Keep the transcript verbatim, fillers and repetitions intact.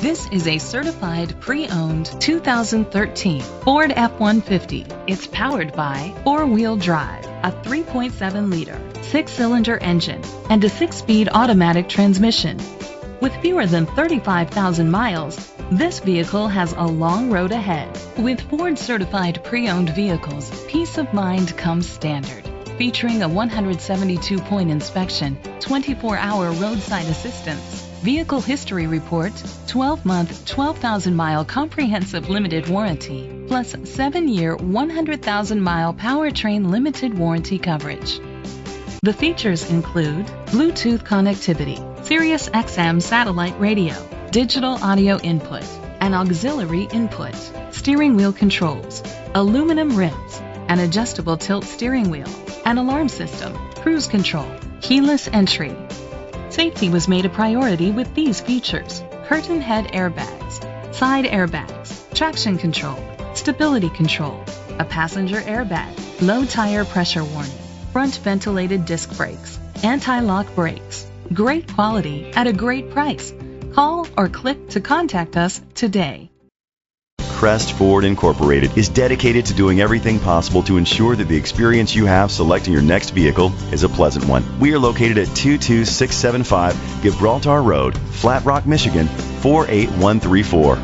This is a certified pre-owned two thousand thirteen Ford F one fifty. It's powered by four-wheel drive, a three point seven liter, six-cylinder engine, and a six-speed automatic transmission. With fewer than thirty-five thousand miles, this vehicle has a long road ahead. With Ford certified pre-owned vehicles, peace of mind comes standard. Featuring a one hundred seventy-two point inspection, twenty-four hour roadside assistance, vehicle history report, twelve month, twelve thousand mile comprehensive limited warranty, plus seven year, one hundred thousand mile powertrain limited warranty coverage. The features include Bluetooth connectivity, Sirius X M satellite radio, digital audio input, an auxiliary input, steering wheel controls, aluminum rims, an adjustable tilt steering wheel, an alarm system, cruise control, keyless entry. Safety was made a priority with these features: curtain head airbags, side airbags, traction control, stability control, a passenger airbag, low tire pressure warning, front ventilated disc brakes, anti-lock brakes. Great quality at a great price. Call or click to contact us today. Crest Ford Incorporated is dedicated to doing everything possible to ensure that the experience you have selecting your next vehicle is a pleasant one. We are located at two two six seven five Gibraltar Road, Flat Rock, Michigan four eight one three four.